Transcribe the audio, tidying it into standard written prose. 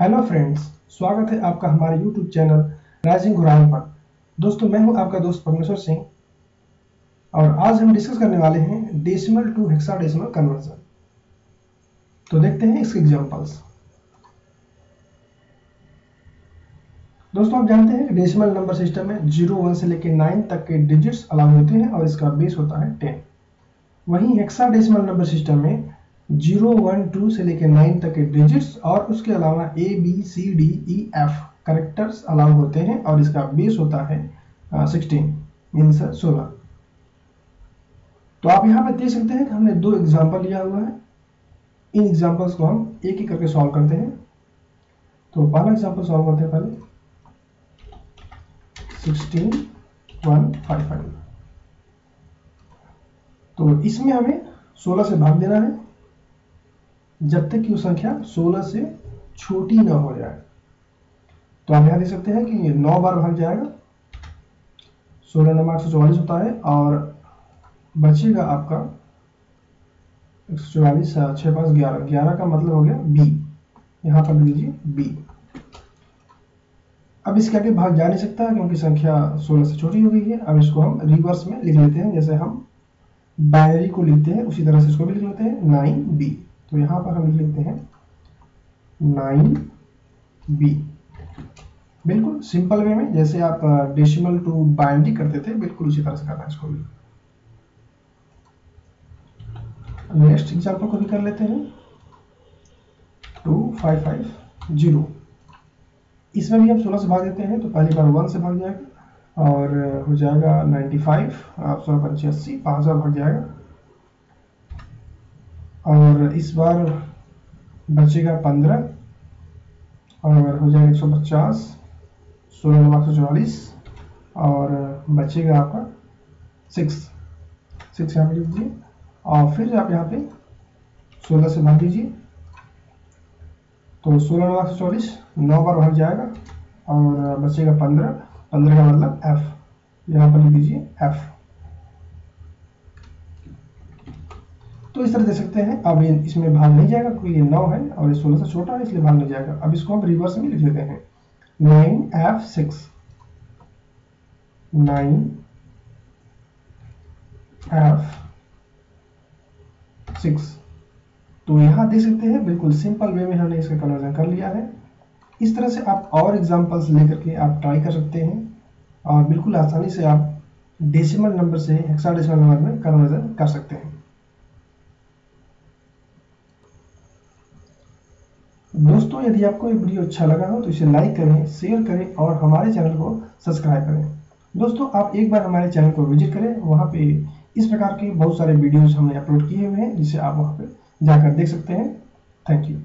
Hello friends, स्वागत है आपका हमारे यूट्यूब चैनल राइजिंग गुरुकुल पर। दोस्तों, मैं हूं आपका दोस्त परमेश्वर सिंह और आज हम डिस्कस करने वाले हैं डेसिमल टू हेक्साडेसिमल कन्वर्जन। तो देखते हैं इसके एग्जांपल्स। दोस्तों, आप जानते हैं कि डेसिमल नंबर सिस्टम में 0, 1 से लेकर 9 तक के डिजिट्स अलाउ होते हैं और इसका बेस होता है 10। वहीं हेक्साडेसिमल नंबर सिस्टम में 0, 1, 2 से लेकर 9 तक के डिजिट्स और उसके अलावा A, B, C, D, E, F characters allow होते हैं और इसका बेस होता है 16 मीन्स 16। तो आप यहाँ पर देख सकते हैं कि हमने दो एग्जाम्पल लिया हुआ है। इन एग्जाम्पल्स को हम एक एक करके सॉल्व करते हैं। तो पहला एग्जाम्पल सॉल्व करते हैं पहले 16, 1, 5, 5। तो इसमें हमें 16 से भाग देना है जब तक कि वो संख्या 16 से छोटी ना हो जाए। तो आप यहाँ देख सकते हैं कि 9 बार भाग जाएगा, 16 9 844 होता है और बचेगा आपका 144 6 5 11 11 का मतलब हो गया B। यहाँ पर लिख लीजिए B। अब इसके आगे भाग जा नहीं सकता क्योंकि संख्या 16 से छोटी हो गई है। अब इसको हम रिवर्स में लिख लेते हैं, जैसे हम बाइनरी को लिखते हैं उसी तरह से इसको भी लिख लेते हैं 9B। तो यहाँ पर हम लिख लेते हैं 9B। बिल्कुल सिंपल वे में जैसे आप डेसिमल टू बाइनरी करते थे, बिल्कुल उसी तरह से करना है इसको भी। नेक्स्ट एग्जाम्पल को भी कर लेते हैं 2550। इसमें भी हम 16 से भाग देते हैं तो पहली बार 1 से भाग जाएगा और हो जाएगा 95, 885, 5000 भाग जाएगा और इस बार बचेगा 15 और हो जाएगा 150, 16 9 844 और बचेगा आपका 6 यहाँ पे लिख दीजिए और फिर आप यहाँ पे 16 से भाग दीजिए तो 16 9 844 9 बार भाग जाएगा और बचेगा 15 का मतलब F। यहाँ पर लिख दीजिए F। तो इस तरह देख सकते हैं। अब इसमें भाग नहीं जाएगा क्योंकि ये 9 है और ये 16 से छोटा है इसलिए भाग नहीं जाएगा। अब इसको हम रिवर्स में लिख लेते हैं 9F 6 9F 6। तो यहाँ देख सकते हैं बिल्कुल सिंपल वे में हमने इसका कन्वर्जन कर लिया है। इस तरह से आप और एग्जाम्पल्स लेकर के आप ट्राई कर सकते हैं और बिल्कुल आसानी से आप डेसिमल नंबर से हेक्साडेसिमल नंबर में कन्वर्जन कर सकते हैं। दोस्तों, यदि आपको ये वीडियो अच्छा लगा हो तो इसे लाइक करें, शेयर करें और हमारे चैनल को सब्सक्राइब करें। दोस्तों, आप एक बार हमारे चैनल को विजिट करें, वहाँ पे इस प्रकार के बहुत सारे वीडियोज हमने अपलोड किए हुए हैं जिसे आप वहाँ पे जाकर देख सकते हैं। Thank you.